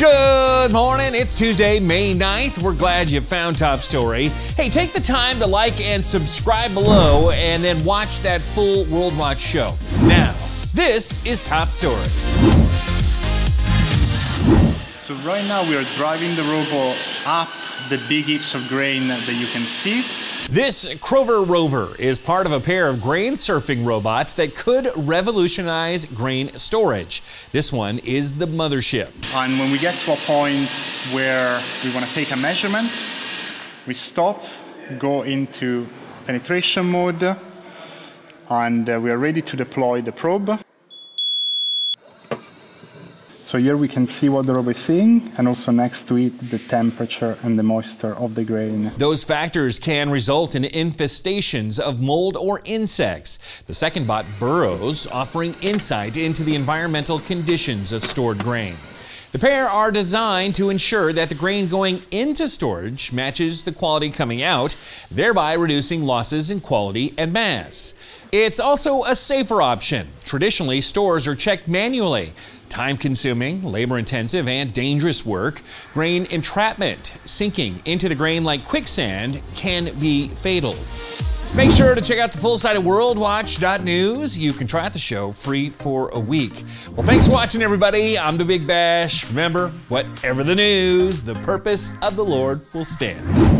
Good morning, it's Tuesday, May 9th. We're glad you found Top Story. Hey, take the time to like and subscribe below and then watch that full World Watch show. Now, this is Top Story. So right now we are driving the Rover up the big heaps of grain that you can see. This Crover Rover is part of a pair of grain surfing robots that could revolutionize grain storage. This one is the mothership. And when we get to a point where we want to take a measurement, we stop, go into penetration mode, and we are ready to deploy the probe. So here we can see what the robot is seeing, and also next to it, the temperature and the moisture of the grain. Those factors can result in infestations of mold or insects. The second bot burrows, offering insight into the environmental conditions of stored grain. The pair are designed to ensure that the grain going into storage matches the quality coming out, thereby reducing losses in quality and mass. It's also a safer option. Traditionally, stores are checked manually. Time-consuming, labor-intensive, and dangerous work. Grain entrapment, sinking into the grain like quicksand, can be fatal. Make sure to check out the full site at worldwatch.news. You can try out the show free for a week. Well, thanks for watching, everybody. I'm the Big Bash. Remember, whatever the news, the purpose of the Lord will stand.